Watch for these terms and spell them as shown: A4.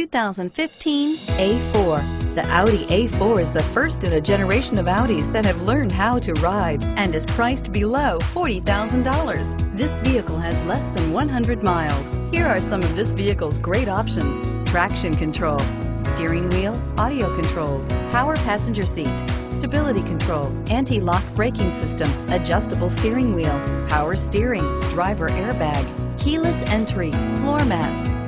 2015 A4. The Audi A4 is the first in a generation of Audis that have learned how to ride and is priced below $40,000. This vehicle has less than 100 miles. Here are some of this vehicle's great options: traction control, steering wheel audio controls, power passenger seat, stability control, anti-lock braking system, adjustable steering wheel, power steering, driver airbag, keyless entry, floor mats.